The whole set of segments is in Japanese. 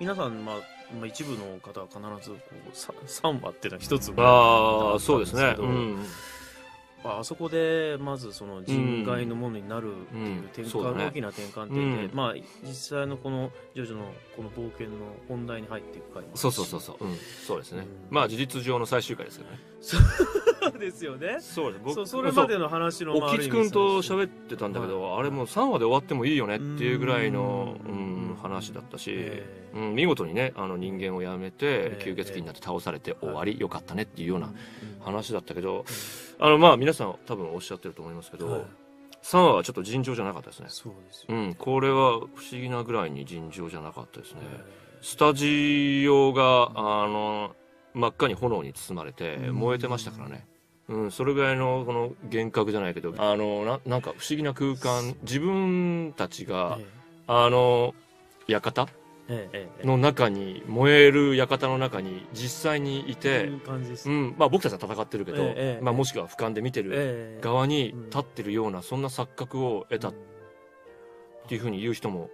皆さん、まあ、一部の方は必ずこう3話っていうのは一つあったんですけど、あそこでまずその人外のものになるっていう転換、大きな転換点で、まあ、実際のこのジョジョのこの冒険の本題に入っていく回もあるし、そうですね、まあ事実上の最終回ですよね。そうですよね。そうです。僕それまでの話の沖津君と喋ってたんだけど、あれもう3話で終わってもいいよねっていうぐらいの話だったし、見事にね、人間をやめて吸血鬼になって倒されて終わり、よかったねっていうような話だったけど、まあ皆さん多分おっしゃってると思いますけど、3話はちょっと尋常じゃなかったですね。そうですよ、これは不思議なぐらいに尋常じゃなかったですね。スタジオが真っ赤に炎に包まれて燃えてましたからね。それぐらいのこの幻覚じゃないけど、なんか不思議な空間、自分たちが館の中に、燃える館の中に実際にいて、まあ僕たちは戦ってるけど、まあもしくは俯瞰で見てる側に立ってるような、そんな錯覚を得たっていうふうに言う人も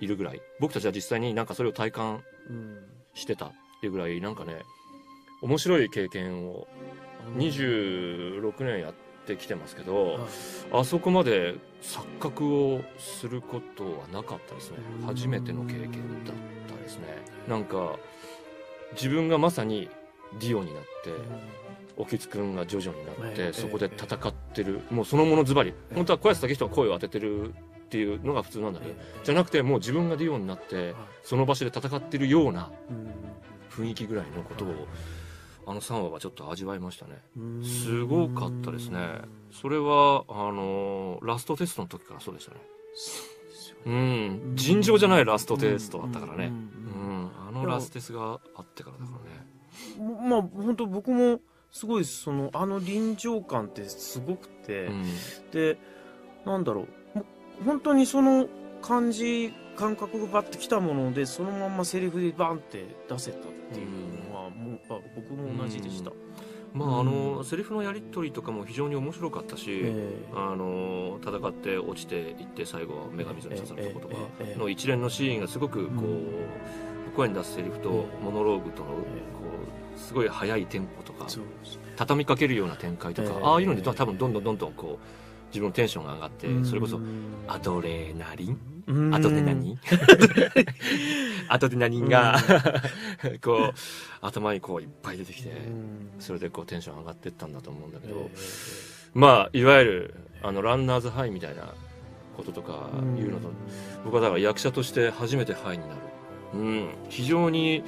いるぐらい、僕たちは実際になんかそれを体感してたっていうぐらい、なんかね、面白い経験を26年やってきてますけど、あそこまで錯覚をすることはなかったですね。初めての経験だったですね。なんか自分がまさにディオになって、沖津くんがジョジョになって、そこで戦ってる、もうそのものズバリ、本当は小安武人が声を当ててるっていうのが普通なんだけど、じゃなくてもう自分がディオになってその場所で戦ってるような雰囲気ぐらいのことを、3話はちょっと味わいましたね。すごかったですね。それはラストテストの時からそうでしたね。尋常じゃないラストテストだったからね。ラステスがあってからだからね。まあ本当僕もすごいその臨場感ってすごくて、でなんだろう、本当にその感じ感覚がバッてきたもので、そのまんまセリフでバンって出せたっていうのは、もう僕も同じでした。まあセリフのやり取りとかも非常に面白かったし、戦って落ちていって最後は女神像に刺さるところとかの一連のシーンがすごくこう声に出すセリフとモノローグとのこうすごい速いテンポとか、畳みかけるような展開とか、ああいうので多分どんどんこう。自分のテンションが上がって、それこそアドレナリン、アドレナリンがこう頭にこういっぱい出てきて、それでこうテンション上がってったんだと思うんだけど、まあいわゆるランナーズハイみたいなこととかいうのと、僕はだから役者として初めてハイになる、非常に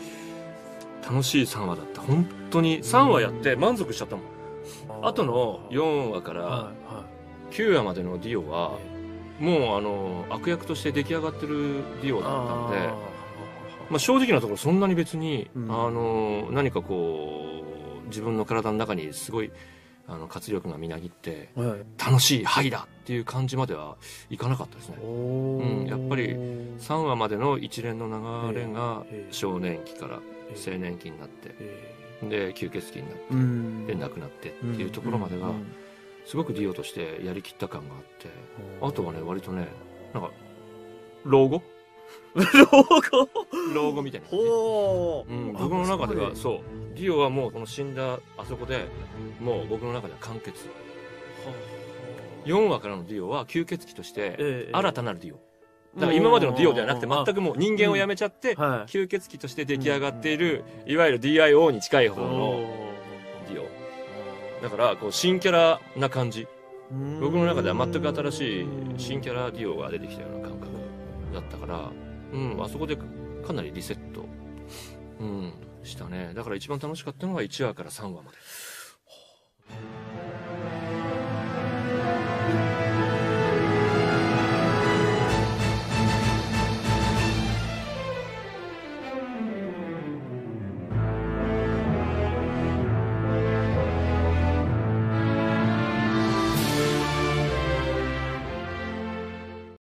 楽しい3話だった。本当に3話やって満足しちゃったもん。後の4話から9話までのディオはもう悪役として出来上がってるディオだったので、まあ、正直なところそんなに別に、何かこう自分の体の中にすごい活力がみなぎって楽しいハイだっていう感じまではいかなかったですね。やっぱり3話までの一連の流れが少年期から青年期になって、で吸血鬼になって、で亡くなってっていうところまでが。すごくディオとしてやりきった感があって、あとはね、割とね、なんか老後みたいな。僕の中ではそう、ディオはもうこの死んだあそこでもう僕の中では完結。4話からのディオは吸血鬼として新たなるディオ。だから今までのディオではなくて、全くもう人間をやめちゃって吸血鬼として出来上がっている、いわゆる DIO に近い方の。だからこう新キャラな感じ、僕の中では全く新しい新キャラディオが出てきたような感覚だったから、あそこでかなりリセット、したね。だから一番楽しかったのは1話から3話まで。